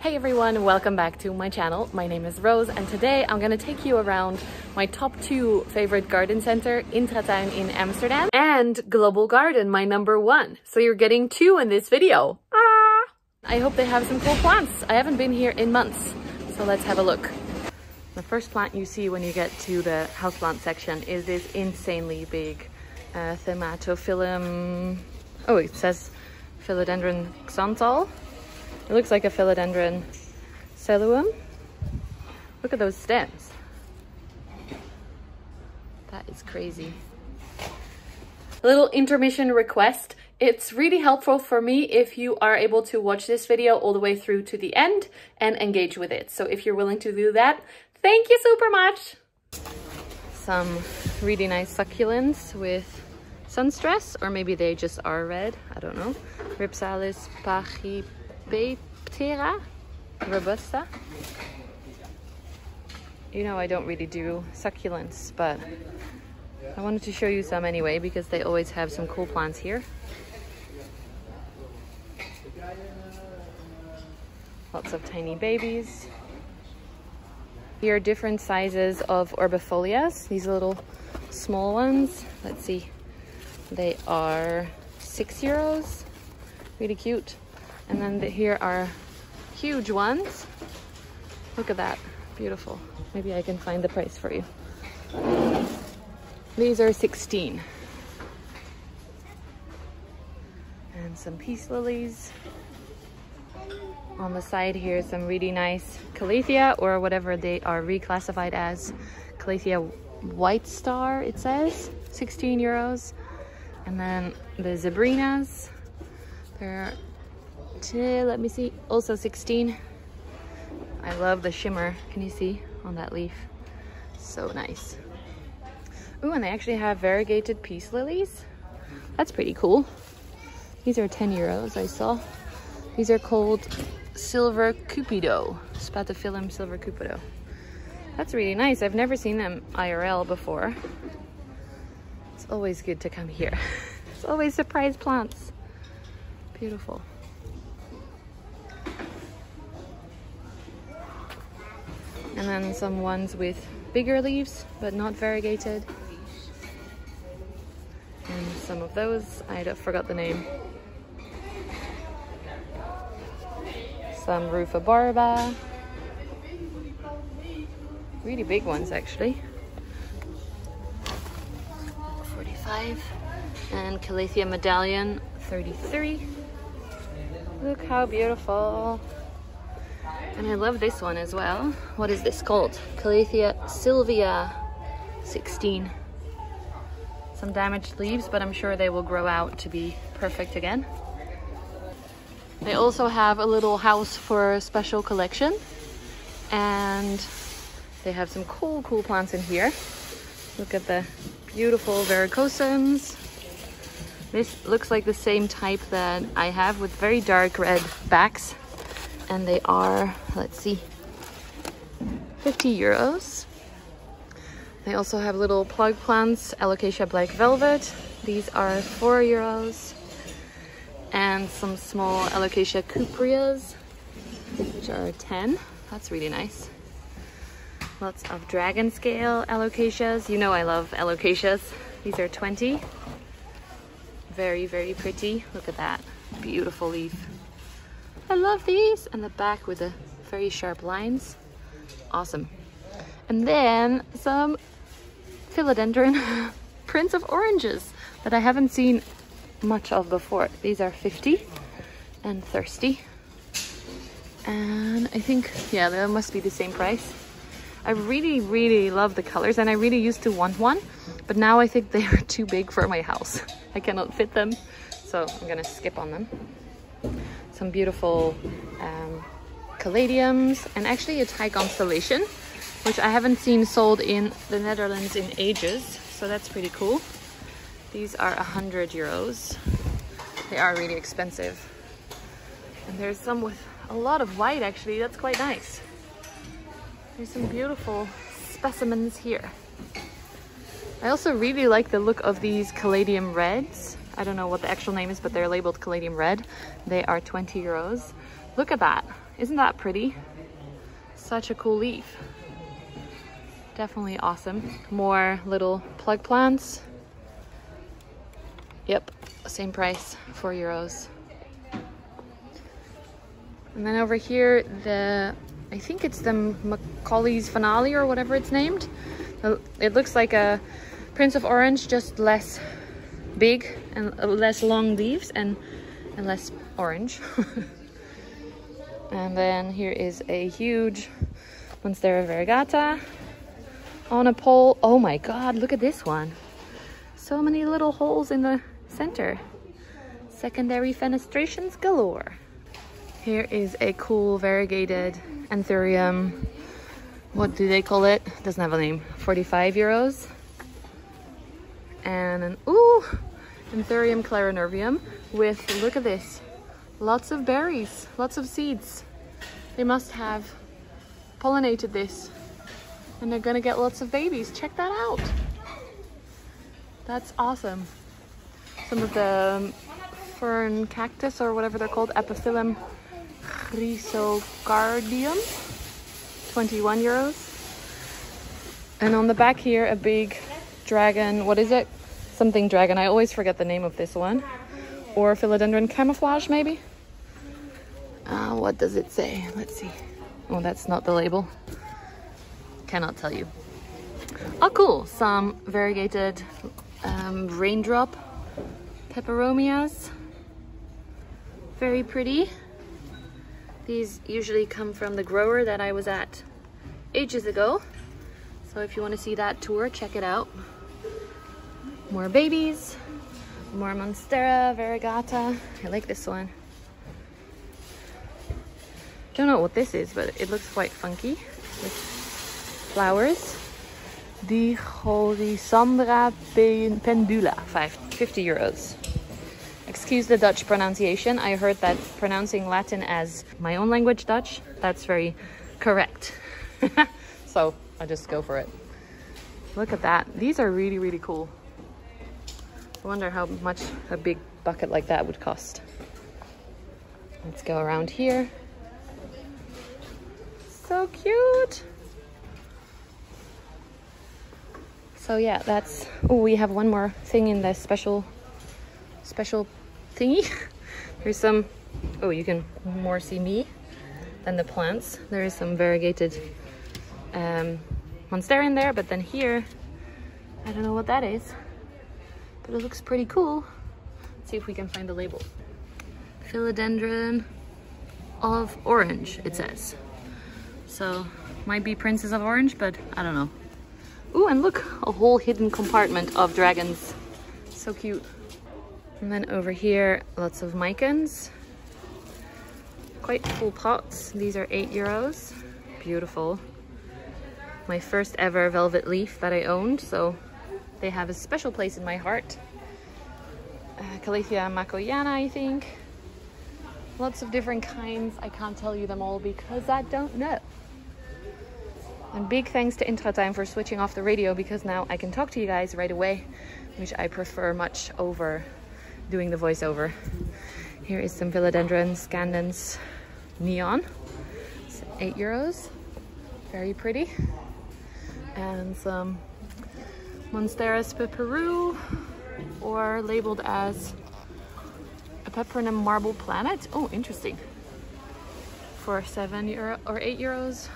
Hey everyone, welcome back to my channel. My name is Rose and today I'm gonna take you around my top two favorite garden center, Intratuin in Amsterdam and Global Garden, my #1. So you're getting two in this video. Ah! I hope they have some cool plants. I haven't been here in months, so let's have a look. The first plant you see when you get to the houseplant section is this insanely big Thaumatophyllum. Oh, it says Philodendron Xanadu. It looks like a Philodendron selloum. Look at those stems. That is crazy. A little intermission request. It's really helpful for me if you are able to watch this video all the way through to the end and engage with it. So if you're willing to do that, thank you super much. Some really nice succulents with sun stress, or maybe they just are red, I don't know. Rhipsalis, Baeptera robusta. You know, I don't really do succulents, but I wanted to show you some anyway because they always have some cool plants here. Lots of tiny babies. Here are different sizes of orbifolias, these little small ones. Let's see, they are €6, really cute. And then here are huge ones. Look at that, beautiful. Maybe I can find the price for you. These are €16. And some peace lilies. On the side here is some really nice Calathea, or whatever they are reclassified as. Calathea White Star, it says, €16. And then the zebrinas, they're, let me see, also €16. I love the shimmer, can you see, on that leaf? So nice. Ooh, and they actually have variegated peace lilies. That's pretty cool. These are €10, I saw. These are called silver cupido, Spathiphyllum silver cupido. That's really nice. I've never seen them IRL before. It's always good to come here. It's always surprise plants. Beautiful. And then some ones with bigger leaves, but not variegated. And some of those, I forgot the name. Some Rufa Barba, really big ones actually, €45, and Calathea Medallion, €33. Look how beautiful. And I love this one as well. What is this called? Calathea Sylvia, €16. Some damaged leaves, but I'm sure they will grow out to be perfect again. They also have a little house for a special collection, and they have some cool plants in here. Look at the beautiful varicosums. This looks like the same type that I have, with very dark red backs, and they are, let's see, €50. They also have little plug plants, alocasia black velvet. These are €4. And some small alocasia cuprias, which are €10. That's really nice. Lots of dragon scale alocasias. You know I love alocasias. These are €20. Very pretty. Look at that beautiful leaf. I love these, and the back with the very sharp lines. Awesome. And then some Philodendron Prince of Oranges that I haven't seen much of before. These are €50 and €30, and I think, yeah, they must be the same price. I really love the colors, and I really used to want one, but now I think they are too big for my house. I cannot fit them, so I'm gonna skip on them. Some beautiful caladiums, and actually a Thai constellation, which I haven't seen sold in the Netherlands in ages, so that's pretty cool. These are €100. They are really expensive. And there's some with a lot of white actually, that's quite nice. There's some beautiful specimens here. I also really like the look of these caladium reds. I don't know what the actual name is, but they're labeled caladium red. They are €20. Look at that, Isn't that pretty? Such a cool leaf. Definitely awesome. More little plug plants. Yep, same price, €4. And then over here, I think it's the Macaulay's Finale or whatever it's named. It looks like a Prince of Orange, just less big and less long leaves and less orange. And then here is a huge Monstera variegata on a pole. Oh my god, look at this one. So many little holes in the center. Secondary fenestrations galore. Here is a cool variegated anthurium. What do they call it? Doesn't have a name. €45. And an anthurium clarinervium with, look at this, lots of berries, lots of seeds. They must have pollinated this and they're gonna get lots of babies. Check that out. That's awesome. Some of the fern cactus or whatever they're called, Epiphyllum rhizocardium, €21. And on the back here, a big dragon, what is it? Something dragon, I always forget the name of this one. Or Philodendron camouflage, maybe? What does it say? Let's see. Oh, that's not the label. Cannot tell you. Oh, cool. Some variegated raindrop peperomias. Very pretty. These usually come from the grower that I was at ages ago. So if you want to see that tour, check it out. More babies. More Monstera variegata. I like this one. Don't know what this is, but it looks quite funky with flowers. The Horizandra pendula, €50. Excuse the Dutch pronunciation. I heard that pronouncing Latin as my own language Dutch, that's very correct. So I'll just go for it. Look at that. These are really, really cool. I wonder how much a big bucket like that would cost. Let's go around here. So cute. So yeah, that's... Oh, we have one more thing in the special thingy. There's some... Oh, you can more see me than the plants. There is some variegated monstera in there, but then here, I don't know what that is. But it looks pretty cool. Let's see if we can find the label. Philodendron of Orange, it says. So, might be Princes of Orange, but I don't know. Ooh, and look, a whole hidden compartment of dragons. So cute. And then over here, lots of micans. Quite cool pots. These are €8. Beautiful. My first ever velvet leaf that I owned, so they have a special place in my heart. Calathea Makoyana, I think. Lots of different kinds. I can't tell you them all because I don't know. And big thanks to Intratuin for switching off the radio because now I can talk to you guys right away, which I prefer much over doing the voiceover. Here is some Philodendron Scandens Neon. It's €8. Very pretty. And some Monstera Piperoo, or labeled as a Peperunum Marble Planet. Oh, interesting. For €7 or €8.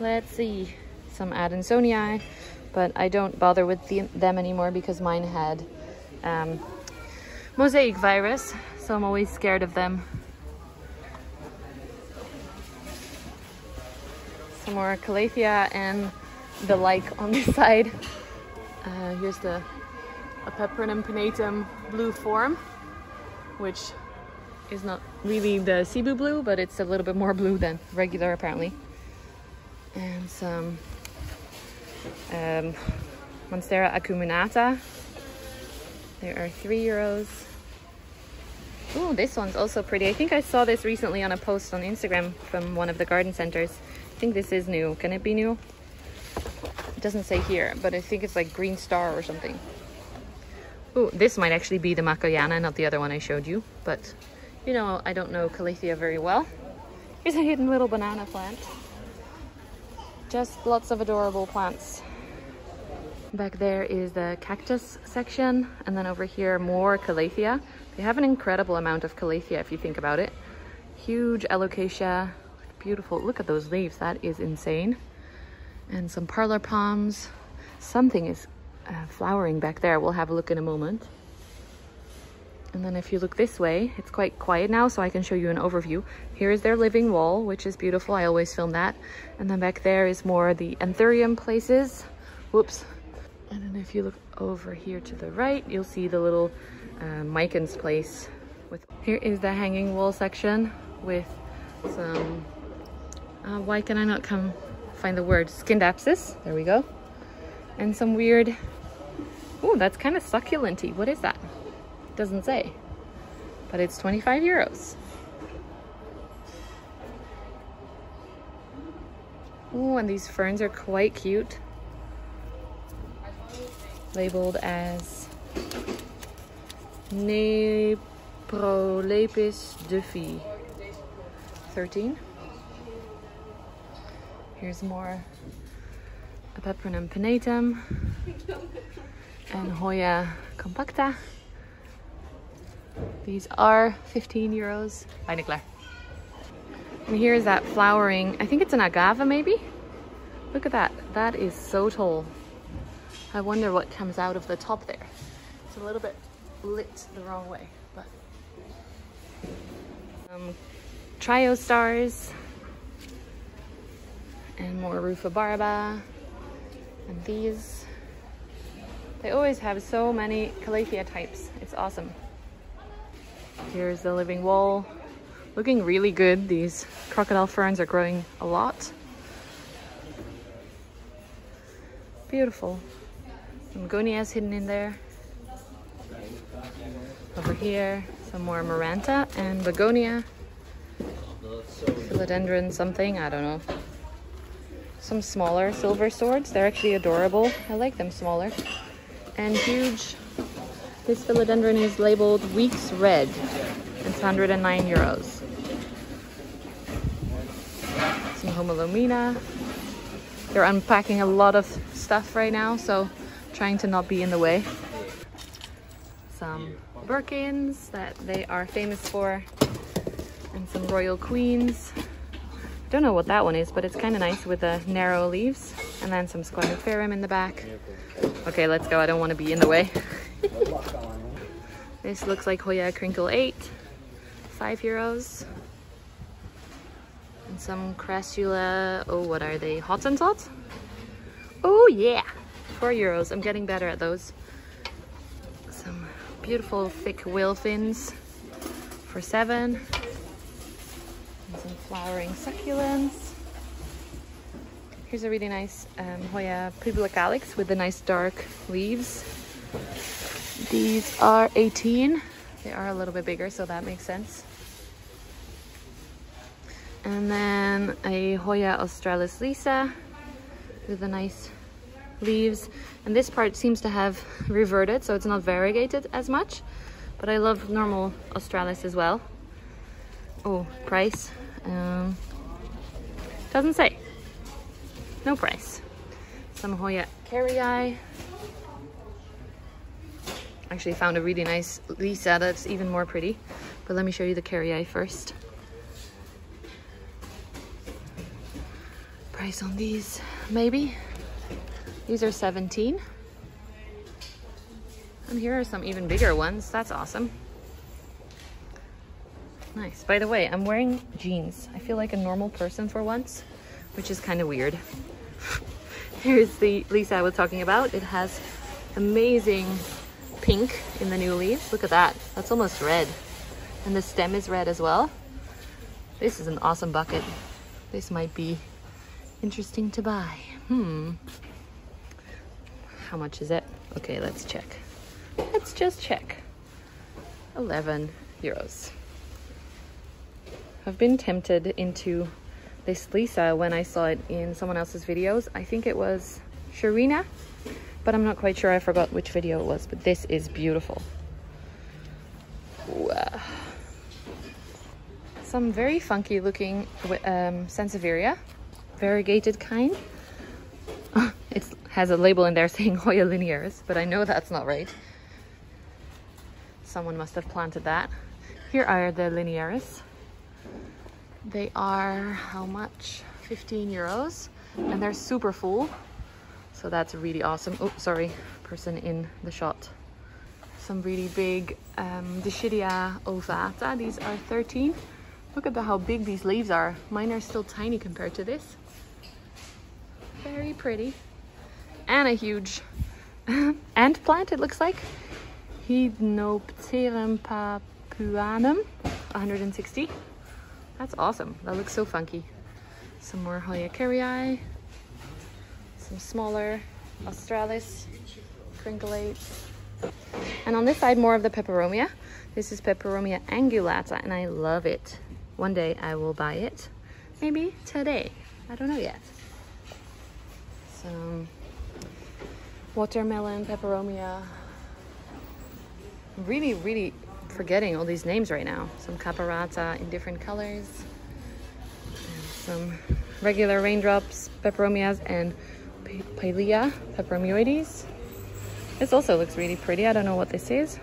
Let's see. Some Adansonii, but I don't bother with them anymore because mine had mosaic virus, so I'm always scared of them. Some more Calathea and the like on this side. Here's a Peperunum pinnatum blue form, which is not really the Cebu blue, but it's a little bit more blue than regular apparently. And some Monstera acuminata. There are €3. Oh, this one's also pretty. I think I saw this recently on a post on Instagram from one of the garden centers. I think this is new. Can it be new? It doesn't say here, but I think it's like Green Star or something. Oh, this might actually be the Makoyana, not the other one I showed you, but You know, I don't know Calathea very well. Here's a hidden little banana plant. Just lots of adorable plants. Back there is the cactus section, and then over here more Calathea. They have an incredible amount of Calathea if you think about it. Huge alocasia, beautiful, look at those leaves, that is insane. And some parlor palms. Something is flowering back there, we'll have a look in a moment. And then if you look this way, it's quite quiet now, so I can show you an overview. Here is their living wall, which is beautiful. I always film that. And then back there is more the anthurium places. Whoops. And then if you look over here to the right, you'll see the little micans place. Here is the hanging wall section with some, why can I not come find the word? Skindapsis, there we go. And some weird, ooh, that's kind of succulent-y. What is that? Doesn't say, but it's 25 euros. Oh, and these ferns are quite cute, labeled as Neprolepis duffy 13. Here's more Epiprenum pinnatum and Hoya compacta. These are 15 euros. Bye, Nicola. And here is that flowering, I think it's an agave maybe? Look at that, that is so tall. I wonder what comes out of the top there. It's a little bit lit the wrong way, but... Triostars. And more Rufa Barba. And these. They always have so many Calathea types, it's awesome. Here's the living wall, looking really good. These crocodile ferns are growing a lot. Beautiful. Some gonias hidden in there. Over here, some more Maranta and begonia. Philodendron something, I don't know. Some smaller silver swords. They're actually adorable. I like them smaller. And huge. This philodendron is labeled Weeks Red. It's 109 euros. Some Homolomina. They're unpacking a lot of stuff right now, so trying to not be in the way. Some Birkins that they are famous for. And some Royal Queens. I don't know what that one is, but it's kind of nice with the narrow leaves. And then some Squadriferum in the back. Okay, let's go. I don't want to be in the way. This looks like Hoya Crinkle 8, 5 euros. And some Crassula, oh, what are they? Hottentot? Oh yeah, 4 euros. I'm getting better at those. Some beautiful thick whale fins for 7. And some flowering succulents. Here's a really nice Hoya Publicalyx with the nice dark leaves. These are 18. They are a little bit bigger, so that makes sense. And then a Hoya Australis Lisa with the nice leaves. And this part seems to have reverted, so it's not variegated as much. But I love normal Australis as well. Oh, price. Doesn't say. No price. Some Hoya Kerrii. Actually found a really nice Lisa that's even more pretty, but let me show you the Kerrii first. Price on these, maybe. These are 17. And here are some even bigger ones. That's awesome. Nice. By the way, I'm wearing jeans. I feel like a normal person for once, which is kind of weird. Here's the Lisa I was talking about. It has amazing pink in the new leaves. Look at that, that's almost red, and the stem is red as well. This is an awesome bucket. This might be interesting to buy. How much is it? Okay, let's check. Let's just check. 11 euros. I've been tempted into this Lisa when I saw it in someone else's videos. I think it was Sharina, but I'm not quite sure, I forgot which video it was, but this is beautiful. Wow. some very funky looking Sansevieria, variegated kind. It has a label in there saying Hoya linearis, but I know that's not right. Someone must have planted that. Here are the linearis. They are, how much? 15 euros, and they're super full. So that's really awesome. Oh, sorry, person in the shot. Some really big Dischidia ovata. These are 13. Look at how big these leaves are. Mine are still tiny compared to this. Very pretty. And a huge ant plant, it looks like. Hydnopterum papuanum, 160. That's awesome. That looks so funky. Some more Hoya Kerrii. Some smaller Australis, crinkleates. And on this side, more of the peperomia. This is peperomia angulata, and I love it. One day I will buy it. Maybe today. I don't know yet. Some watermelon, peperomia. I'm really, really forgetting all these names right now. Some caperata in different colors. And some regular raindrops, peperomias, and palea, peperomioides. This also looks really pretty. I don't know what this is.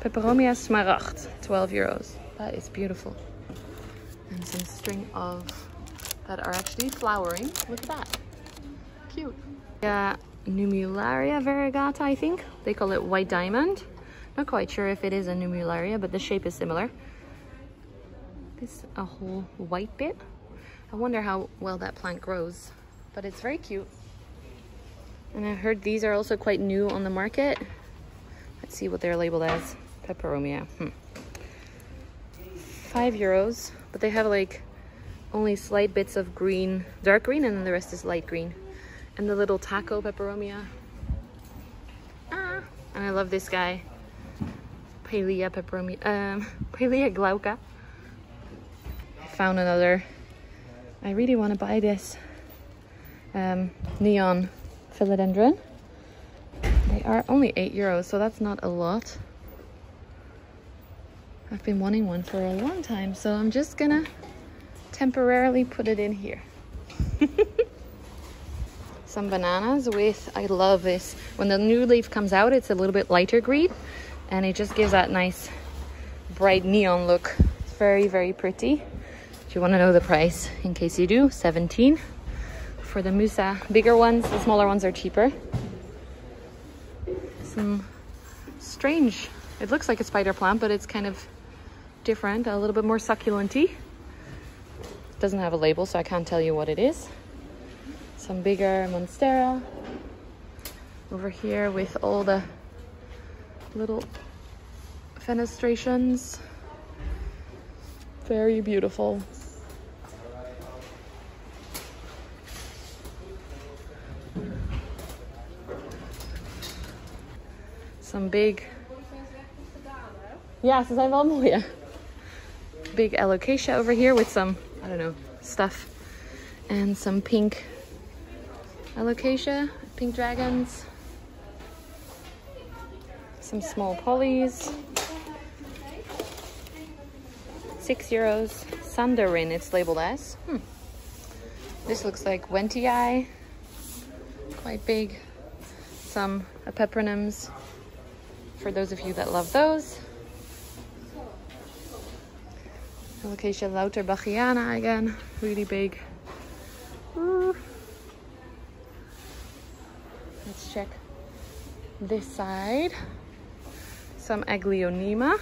Peperomia smaragd, 12 euros. That is beautiful. And some string of that are actually flowering. Look at that. Cute. Yeah, Numularia variegata, I think. They call it white diamond. Not quite sure if it is a Numularia, but the shape is similar. This is a whole white bit. I wonder how well that plant grows, but it's very cute. And I heard these are also quite new on the market. Let's see what they're labeled as. Peperomia. 5 euros, but they have like only slight bits of green, dark green, and then the rest is light green. And the little taco peperomia. Ah, and I love this guy. Palea peperomia, Palea glauca. I found another. I really want to buy this neon philodendron. They are only 8 euros, so that's not a lot. I've been wanting one for a long time, so I'm just gonna temporarily put it in here. Some bananas with, I love this. When the new leaf comes out, it's a little bit lighter green, and it just gives that nice bright neon look. It's very, very pretty. If you want to know the price, in case you do, 17. For the Musa, bigger ones, the smaller ones are cheaper. Some strange, it looks like a spider plant, but it's kind of different, a little bit more succulent-y. It doesn't have a label, so I can't tell you what it is. Some bigger Monstera over here with all the little fenestrations. Very beautiful. Some big, yes, I love Moya. Big alocasia over here with some, I don't know, stuff, and some pink alocasia, pink dragons, some small polys. 6 euros. Sandarin, it's labeled as. This looks like Wentii, quite big. Some peperomia. For those of you that love those. Alocasia lauterbachiana again, really big. Ooh. Let's check this side. Some aglionema.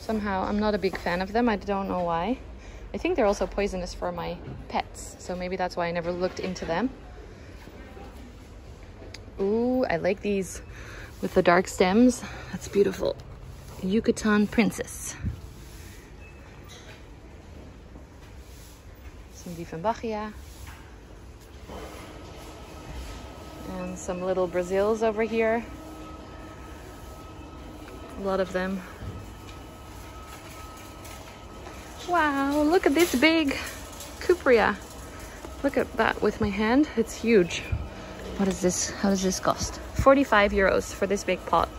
Somehow I'm not a big fan of them, I don't know why. I think they're also poisonous for my pets, so maybe that's why I never looked into them. Ooh, I like these with the dark stems. That's beautiful. Yucatan Princess. Some Diefenbachia. And some little Brazils over here. A lot of them. Wow, look at this big Cupria. Look at that with my hand. It's huge. What is this? How does this cost? 45 euros for this big pot.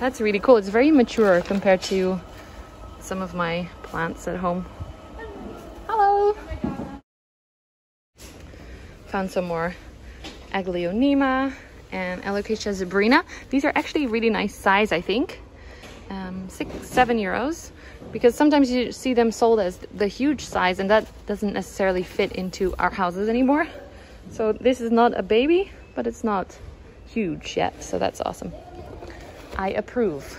That's really cool. It's very mature compared to some of my plants at home. Hello! Found some more aglaonema and alocasia zebrina. These are actually really nice size, I think. 6-7 euros, because sometimes you see them sold as the huge size and that doesn't necessarily fit into our houses anymore. So this is not a baby, but it's not huge yet, so that's awesome. I approve.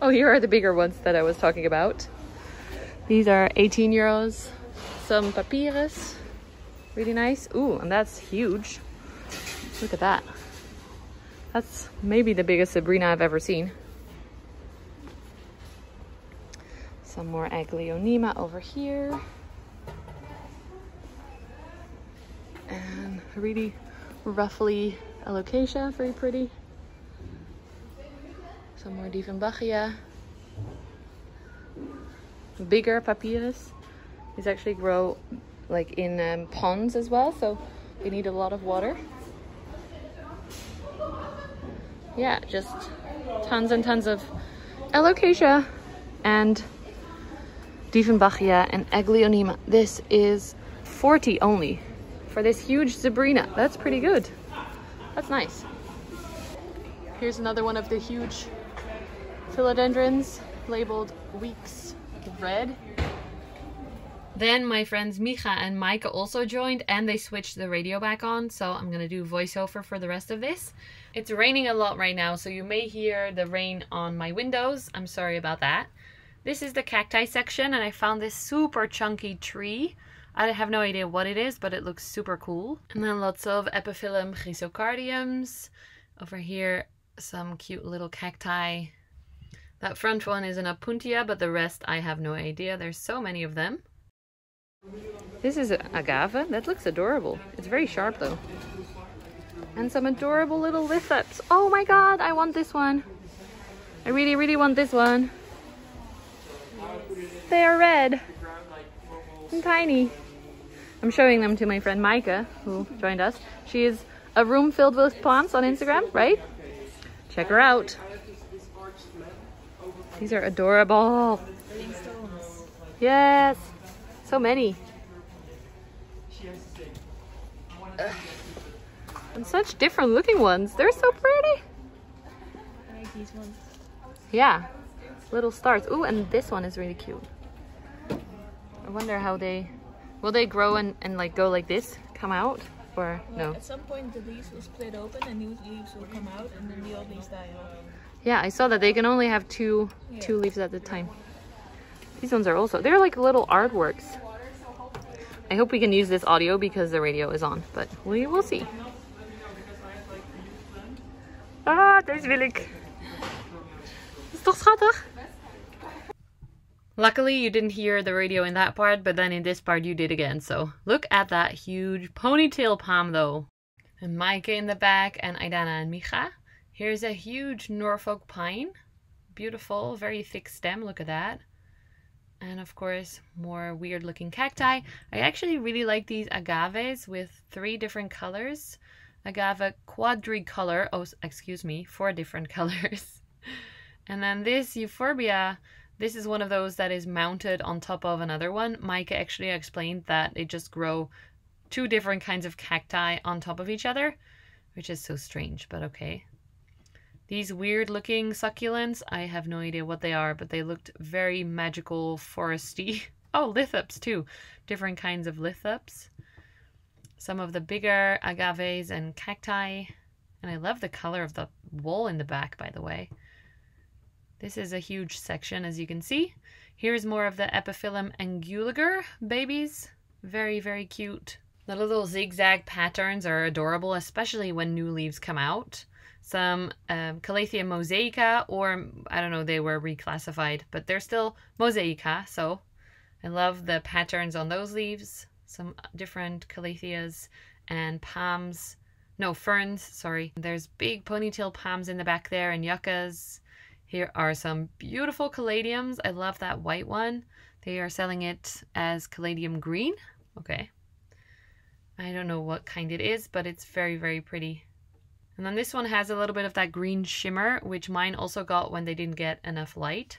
Oh, here are the bigger ones that I was talking about. These are 18 euros. Some papyrus, really nice. Ooh, and that's huge. Look at that. That's maybe the biggest zebrina I've ever seen. Some more aglaonema over here. And a really ruffly alocasia, very pretty. Some more diefenbachia. Bigger papyrus. These actually grow like in ponds as well, so they need a lot of water. Yeah, just tons and tons of alocasia and diefenbachia and aglaonema. This is 40 only for this huge zebrina. That's pretty good. That's nice. Here's another one of the huge philodendrons labeled Weeks Red. Then my friends Micha and Maika also joined, and they switched the radio back on, so I'm gonna do voiceover for the rest of this. It's raining a lot right now, so you may hear the rain on my windows. I'm sorry about that. This is the cacti section, and I found this super chunky tree. I have no idea what it is, but it looks super cool. And then lots of epiphyllum Chrysocardiums. Over here, some cute little cacti. That front one is an Apuntia, but the rest I have no idea. There's so many of them. This is agave. That looks adorable. It's very sharp, though. And some adorable little lithops. Oh my god, I want this one. I really, really want this one. They are red and tiny. I'm showing them to my friend Maika, who joined us. She is a room filled with plants on Instagram, right? Check her out. These are adorable. Yes, so many. And such different looking ones. They're so pretty. Yeah. Little stars. Ooh, and this one is really cute. I wonder how they... will they grow and like go like this? Come out? Or no? At some point the leaves will split open and new leaves will come out and then the old leaves die off. Yeah, I saw that they can only have two leaves at a time. These ones are also... they're like little artworks. I hope we can use this audio because the radio is on, but we will see. Ah, deze wil ik. Is toch schattig? Luckily you didn't hear the radio in that part, but then in this part you did again, so look at that huge ponytail palm though. And Maike in the back, and Aidana and Micha. Here's a huge Norfolk pine. Beautiful, very thick stem, look at that. And of course, more weird looking cacti. I actually really like these agaves with 3 different colors. Agave quadricolor, oh excuse me, 4 different colors. And then this euphorbia, this is one of those that is mounted on top of another one. Maika actually explained that they just grow 2 different kinds of cacti on top of each other, which is so strange, but okay. These weird looking succulents, I have no idea what they are, but they looked very magical, foresty. Oh, lithops too, different kinds of lithops. Some of the bigger agaves and cacti. And I love the color of the wool in the back, by the way. This is a huge section, as you can see. Here's more of the Epiphyllum anguliger babies. Very, very cute. The little zigzag patterns are adorable, especially when new leaves come out. Some Calathea mosaica, or I don't know, they were reclassified, but they're still mosaica, so I love the patterns on those leaves. Some different Calatheas and palms, no, ferns, sorry. There's big ponytail palms in the back there and yuccas. Here are some beautiful caladiums. I love that white one. They are selling it as caladium green. Okay. I don't know what kind it is, but it's very, very pretty. And then this one has a little bit of that green shimmer, which mine also got when they didn't get enough light.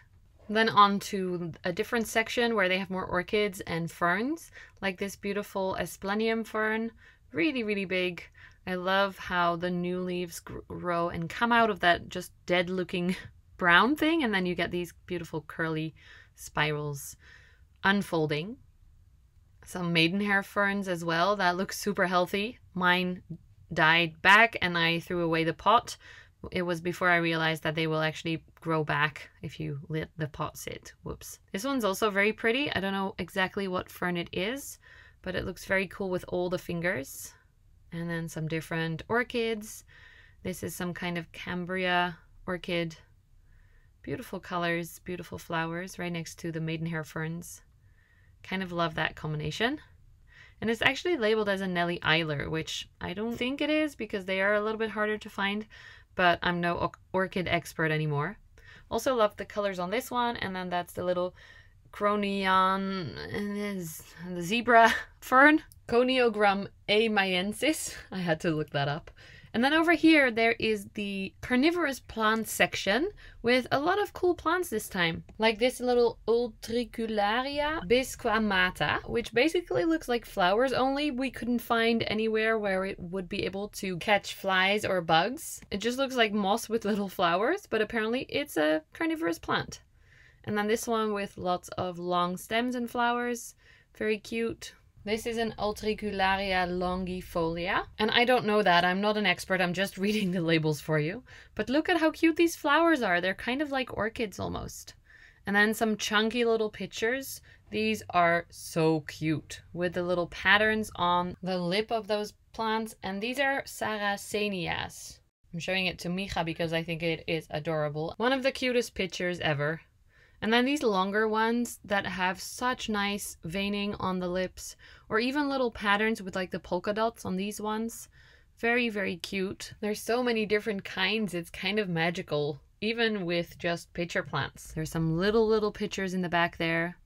Then on to a different section where they have more orchids and ferns, like this beautiful Asplenium fern, really, really big. I love how the new leaves grow and come out of that just dead looking brown thing, and then you get these beautiful curly spirals unfolding. Some maidenhair ferns as well that look super healthy. Mine died back and I threw away the pot. It was before I realized that they will actually grow back if you let the pot sit. Whoops. This one's also very pretty. I don't know exactly what fern it is, but it looks very cool with all the fingers. And then some different orchids. This is some kind of Cambria orchid. Beautiful colors, beautiful flowers right next to the maidenhair ferns. Kind of love that combination. And it's actually labeled as a Nellie Eiler, which I don't think it is because they are a little bit harder to find, but I'm no orchid expert anymore. Also love the colors on this one, and then that's the little Cronion, the zebra fern, Coniogrum amayensis. I had to look that up. And then over here there is the carnivorous plant section with a lot of cool plants this time, like this little Utricularia bisquamata, which basically looks like flowers, only we couldn't find anywhere where it would be able to catch flies or bugs. It just looks like moss with little flowers, but apparently it's a carnivorous plant. And then this one with lots of long stems and flowers, very cute. This is an Utricularia longifolia, and I don't know that, I'm not an expert, I'm just reading the labels for you. But look at how cute these flowers are, they're kind of like orchids almost. And then some chunky little pictures. These are so cute, with the little patterns on the lip of those plants, and these are Sarracenias. I'm showing it to Micha because I think it is adorable. One of the cutest pictures ever. And then these longer ones that have such nice veining on the lips, or even little patterns with like the polka dots on these ones. Very, very cute. There's so many different kinds, it's kind of magical, even with just pitcher plants. There's some little pitchers in the back there.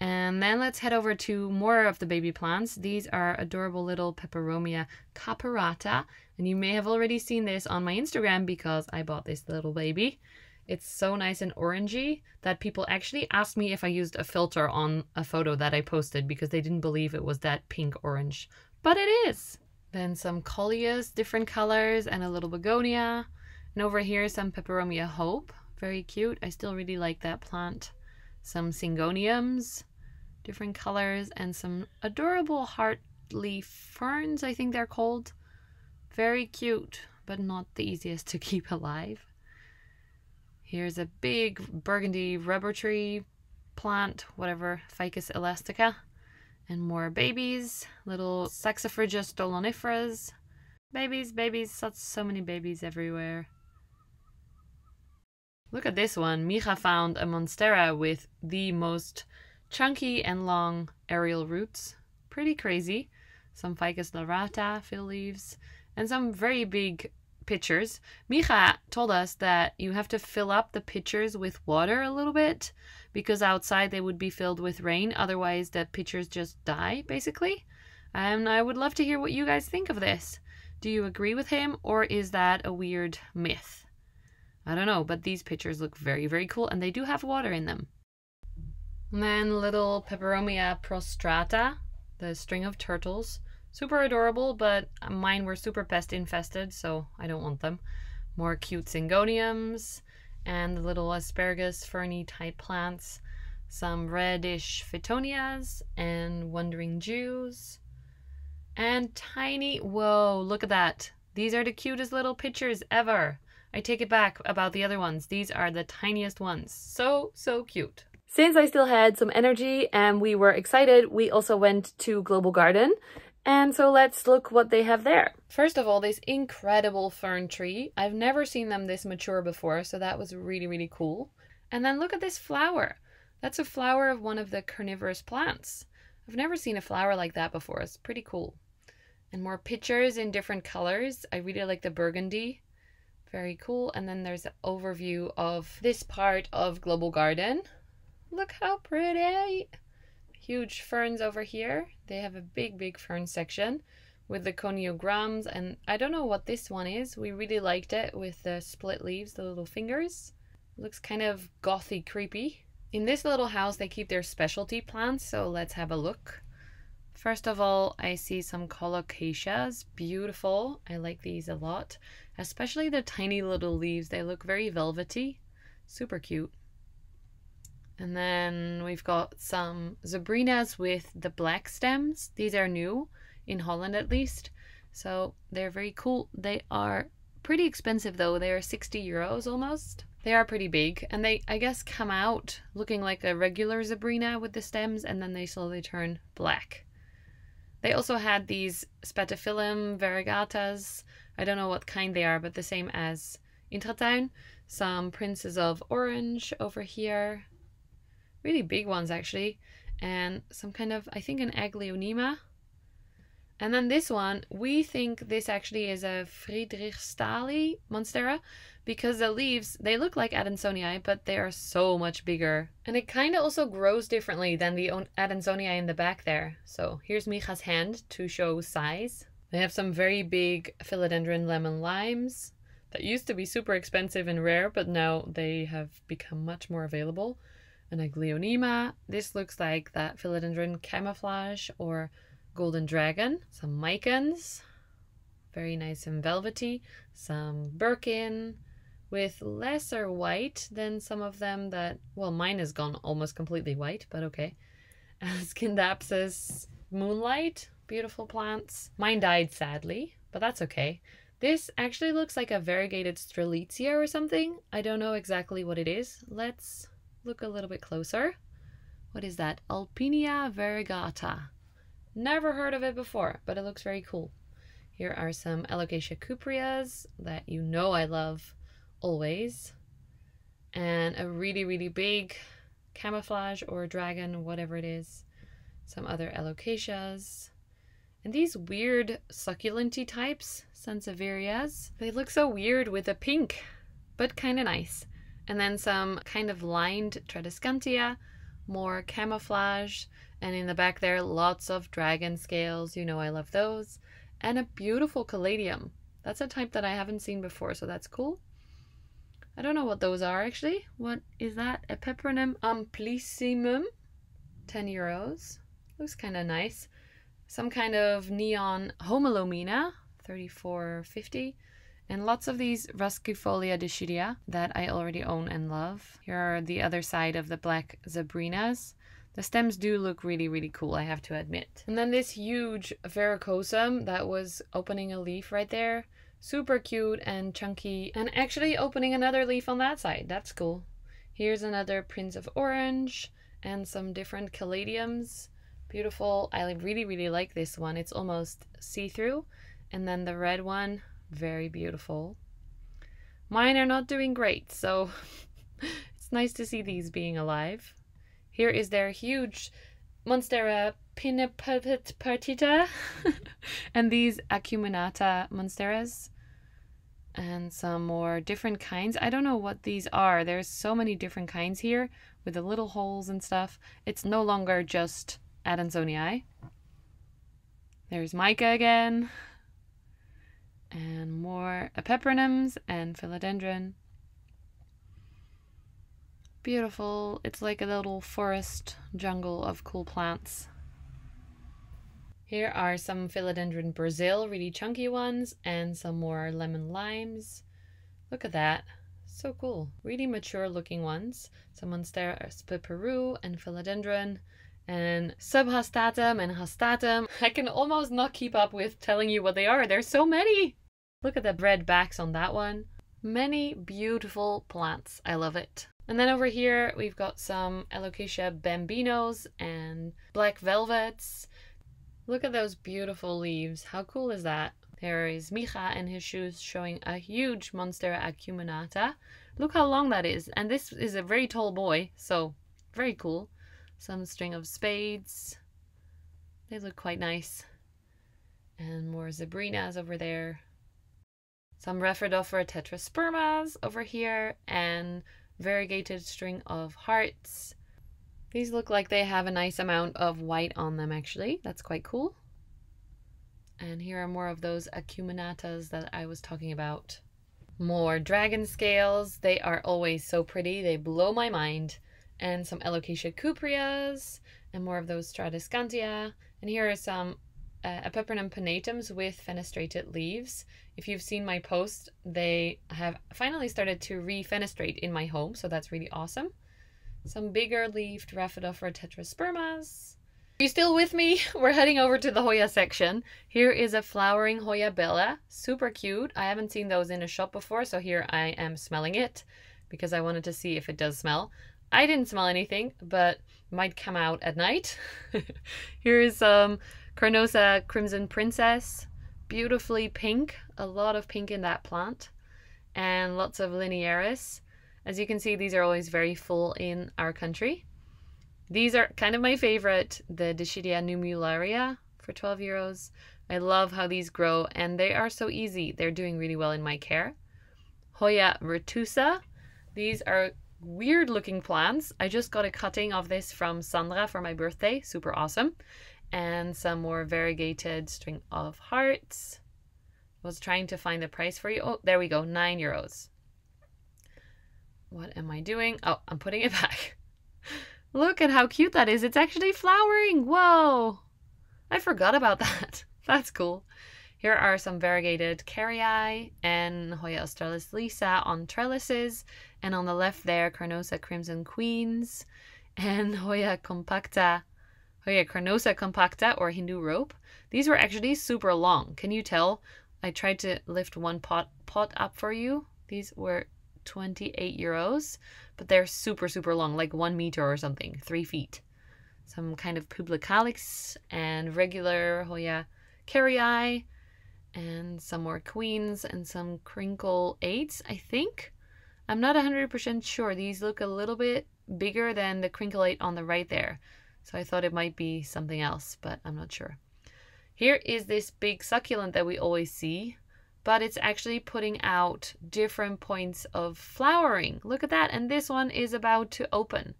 And then let's head over to more of the baby plants. These are adorable little Peperomia caperata, and you may have already seen this on my Instagram because I bought this little baby. It's so nice and orangey that people actually asked me if I used a filter on a photo that I posted because they didn't believe it was that pink orange, but it is. Then some Coleus, different colors, and a little begonia. And over here some Peperomia hope, very cute. I still really like that plant. Some Syngoniums, different colors, and some adorable heartleaf ferns, I think they're called. Very cute, but not the easiest to keep alive. Here's a big burgundy rubber tree plant, whatever, Ficus elastica. And more babies, little Saxifraga stoloniferas. Babies, such so many babies everywhere. Look at this one. Micha found a Monstera with the most chunky and long aerial roots. Pretty crazy. Some Ficus lyrata, fill leaves, and some very big pitchers. Micha told us that you have to fill up the pitchers with water a little bit because outside they would be filled with rain, otherwise the pitchers just die basically. And I would love to hear what you guys think of this. Do you agree with him, or is that a weird myth? I don't know, but these pitchers look very, very cool, and they do have water in them. And then little Peperomia prostrata, the string of turtles. Super adorable, but mine were super pest infested, so I don't want them. More cute Syngoniums and the little asparagus ferny type plants. Some reddish Phytonias and Wandering Jews. And tiny, whoa, look at that. These are the cutest little pitchers ever. I take it back about the other ones. These are the tiniest ones. So cute. Since I still had some energy and we were excited, we also went to Global Garden. And so let's look what they have there. First of all, this incredible fern tree. I've never seen them this mature before, so that was really, really cool. And then look at this flower. That's a flower of one of the carnivorous plants. I've never seen a flower like that before. It's pretty cool. And more pictures in different colors. I really like the burgundy. Very cool. And then there's an overview of this part of Global Garden. Look how pretty! Huge ferns over here. They have a big fern section with the coniograms, and I don't know what this one is. We really liked it with the split leaves, the little fingers. Looks kind of gothy creepy. In this little house, they keep their specialty plants, so let's have a look. First of all, I see some colocasias, beautiful. I like these a lot, especially the tiny little leaves. They look very velvety, super cute. And then we've got some zebrinas with the black stems. These are new, in Holland at least. So they're very cool. They are pretty expensive though. They are 60 euros almost. They are pretty big, and they, I guess, come out looking like a regular zebrina with the stems, and then they slowly turn black. They also had these Spathiphyllum variegatas. I don't know what kind they are, but the same as Intratuin. Some princes of orange over here. Really big ones actually, and some kind of, I think, an aglaonema. And then this one, we think this actually is a Friedrichsthalli monstera because the leaves, they look like Adansonii, but they are so much bigger. And it kind of also grows differently than the Adansonii in the back there. So here's Micha's hand to show size. They have some very big philodendron lemon limes that used to be super expensive and rare, but now they have become much more available. An aglaonema. This looks like that philodendron camouflage or golden dragon. Some micans, very nice and velvety. Some Birkin with lesser white than some of them that, well, mine has gone almost completely white, but okay. Skindapsis, moonlight, beautiful plants. Mine died sadly, but that's okay. This actually looks like a variegated strelitzia or something. I don't know exactly what it is. Let's look a little bit closer. What is that? Alpinia variegata. Never heard of it before, but it looks very cool. Here are some alocasia cuprias that you know I love always. And a really, really big camouflage or dragon, whatever it is. Some other alocasias. And these weird succulent-y types, Sansevierias. They look so weird with a pink, but kind of nice. And then some kind of lined Tradescantia, more camouflage. And in the back there, lots of dragon scales, you know I love those. And a beautiful caladium. That's a type that I haven't seen before, so that's cool. I don't know what those are actually. What is that? Epeperonum amplissimum, 10 euros. Looks kind of nice. Some kind of neon homolomina, 34.50. And lots of these Ruscifolia Dischidia that I already own and love. Here are the other side of the black zebrinas. The stems do look really, really cool, I have to admit. And then this huge varicosum that was opening a leaf right there. Super cute and chunky. And actually opening another leaf on that side. That's cool. Here's another Prince of Orange and some different caladiums. Beautiful. I really, really like this one. It's almost see-through. And then the red one, very beautiful. Mine are not doing great, so it's nice to see these being alive. Here is their huge Monstera pinnapartita and these acuminata monsteras and some more different kinds. I don't know what these are. There's so many different kinds here with the little holes and stuff. It's no longer just Adansonii. There's Mica again and more Epeperonums and Philodendron. Beautiful. It's like a little forest jungle of cool plants. Here are some Philodendron Brazil, really chunky ones, and some more lemon limes. Look at that. So cool. Really mature looking ones. Some Monstera Spiperu and Philodendron and Subhostatum and Hostatum. I can almost not keep up with telling you what they are. There's so many. Look at the red backs on that one. Many beautiful plants. I love it. And then over here we've got some Alocasia bambinos and black velvets. Look at those beautiful leaves. How cool is that? There is Micha and his shoes showing a huge Monstera acuminata. Look how long that is. And this is a very tall boy, so very cool. Some string of spades. They look quite nice. And more zebrinas over there. Some Rephidophora tetraspermas over here and variegated string of hearts. These look like they have a nice amount of white on them actually. That's quite cool. And here are more of those acuminatas that I was talking about. More dragon scales. They are always so pretty. They blow my mind. and some Alocasia cuprias, and more of those Stradiscantia. And here are some Epipernum pinatums with fenestrated leaves. If you've seen my post, they have finally started to re-fenestrate in my home, so that's really awesome. Some bigger leafed Raphidophora tetraspermas. Are you still with me? We're heading over to the Hoya section. Here is a flowering Hoya bella, super cute. I haven't seen those in a shop before, so here I am smelling it because I wanted to see if it does smell. I didn't smell anything, but might come out at night. Here is some Carnosa Crimson Princess, beautifully pink, a lot of pink in that plant, and lots of Linearis. As you can see, these are always very full in our country. These are kind of my favorite, the Dischidia numularia for 12 euros. I love how these grow and they are so easy. They're doing really well in my care. Hoya retusa. These are weird looking plants. I just got a cutting of this from Sandra for my birthday. Super awesome. And some more variegated string of hearts. I was trying to find the price for you. Oh, there we go. 9 euros. What am I doing? Oh, I'm putting it back. Look at how cute that is. It's actually flowering. Whoa. I forgot about that. That's cool. Here are some variegated Kerrii and Hoya Australis Lisa on trellises. And on the left there, Carnosa Crimson Queens and Hoya compacta. Hoya Carnosa compacta or Hindu rope. These were actually super long. Can you tell? I tried to lift one pot up for you. These were 28 euros, but they're super long, like 1 meter or something, 3 feet. Some kind of Publicalis and regular Hoya Kerrii and some more Queens and some Crinkle 8s, I think. I'm not 100% sure. These look a little bit bigger than the Crinkle 8 on the right there. So I thought it might be something else, but I'm not sure. Here is this big succulent that we always see, but it's actually putting out different points of flowering. Look at that. And this one is about to open.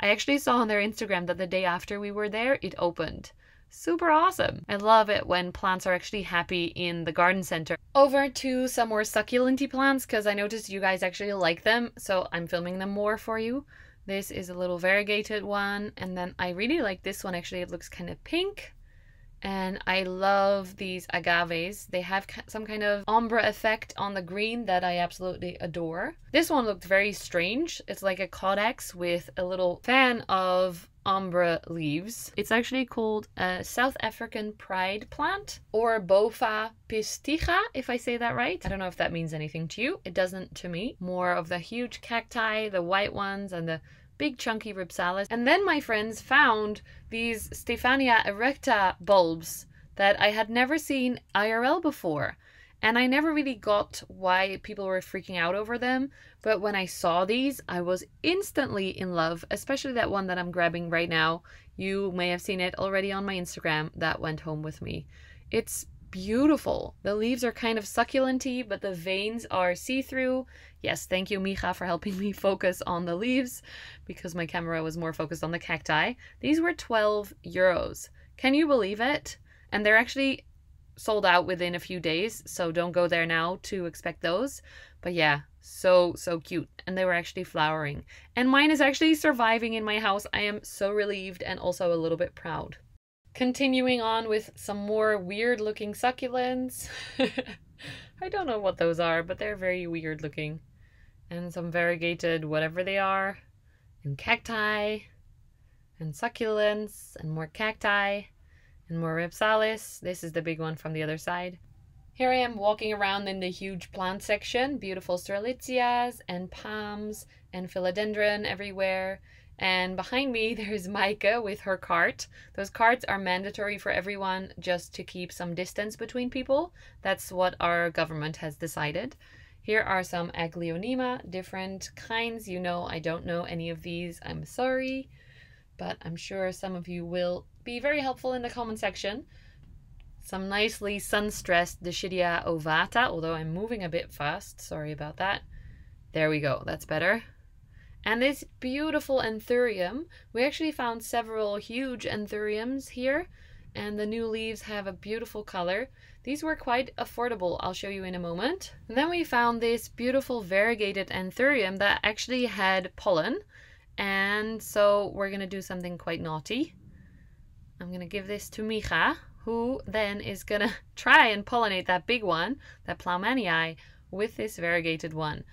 I actually saw on their Instagram that the day after we were there, it opened. Super awesome. I love it when plants are actually happy in the garden center. Over to some more succulent-y plants because I noticed you guys actually like them. So I'm filming them more for you. This is a little variegated one. And then I really like this one. Actually, it looks kind of pink. And I love these agaves. They have some kind of ombre effect on the green that I absolutely adore. This one looked very strange. It's like a caudex with a little fan of ombre leaves. It's actually called a South African pride plant or Bofa pistiga, if I say that right. I don't know if that means anything to you. It doesn't to me. More of the huge cacti, the white ones and the big chunky rhipsalis. And then my friends found these Stephania erecta bulbs that I had never seen IRL before. And I never really got why people were freaking out over them. But when I saw these, I was instantly in love, especially that one that I'm grabbing right now. You may have seen it already on my Instagram. That went home with me. It's beautiful. The leaves are kind of succulent-y, but the veins are see-through. Yes, thank you, Micha, for helping me focus on the leaves because my camera was more focused on the cacti. These were 12 euros. Can you believe it? And they're actually sold out within a few days, so don't go there now to expect those. But yeah, so cute. And they were actually flowering. And mine is actually surviving in my house. I am so relieved and also a little bit proud. Continuing on with some more weird looking succulents. I don't know what those are, but they're very weird looking. And some variegated whatever they are. And cacti. And succulents. And more cacti. And more rhipsalis. This is the big one from the other side. Here I am walking around in the huge plant section. Beautiful Strelitzias and palms and philodendron everywhere. And behind me, there's Maike with her cart. Those carts are mandatory for everyone just to keep some distance between people. That's what our government has decided. Here are some Aglaonema, different kinds. You know, I don't know any of these. I'm sorry, but I'm sure some of you will be very helpful in the comment section. Some nicely sun-stressed Dischidia ovata, although I'm moving a bit fast. Sorry about that. There we go. That's better. And this beautiful anthurium, we actually found several huge anthuriums here, and the new leaves have a beautiful color. These were quite affordable, I'll show you in a moment. And then we found this beautiful variegated anthurium that actually had pollen, And so we're going to do something quite naughty. I'm going to give this to Micha, who then is going to try and pollinate that big one, that Ploumanii, with this variegated one.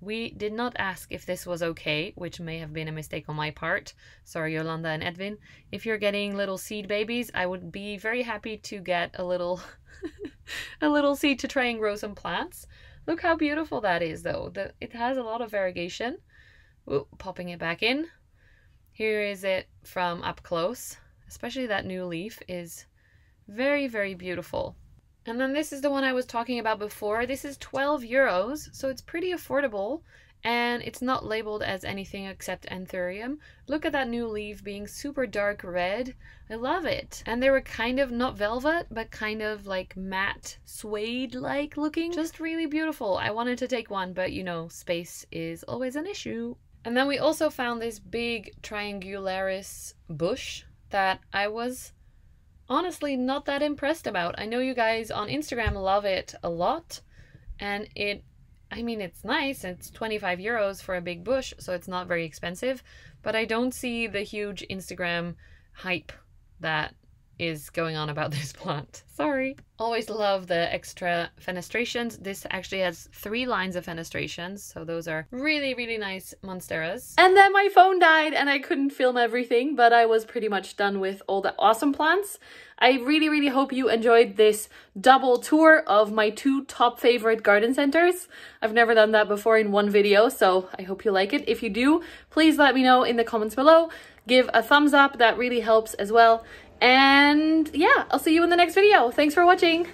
We did not ask if this was okay, which may have been a mistake on my part. Sorry, Yolanda and Edwin. If you're getting little seed babies, I would be very happy to get a little a little seed to try and grow some plants. Look how beautiful that is, though. It has a lot of variegation. Ooh, popping it back in. Here is it from up close. Especially that new leaf is very, very beautiful. And then this is the one I was talking about before. This is 12 euros, so it's pretty affordable, and it's not labeled as anything except anthurium. Look at that new leaf being super dark red. I love it. And they were kind of not velvet, but kind of like matte suede-like looking. Just really beautiful. I wanted to take one, but you know, space is always an issue. And then we also found this big triangularis bush that I was honestly not that impressed about. I know you guys on Instagram love it a lot, and I mean, it's nice. It's 25 euros for a big bush, so it's not very expensive, but I don't see the huge Instagram hype that is going on about this plant. Sorry. Always love the extra fenestrations. This actually has 3 lines of fenestrations, so those are really, really nice monsteras. And then my phone died and I couldn't film everything, but I was pretty much done with all the awesome plants. I really, really hope you enjoyed this double tour of my 2 top favorite garden centers. I've never done that before in one video, so I hope you like it. If you do, please let me know in the comments below. Give a thumbs up, that really helps as well. And yeah, I'll see you in the next video. Thanks for watching.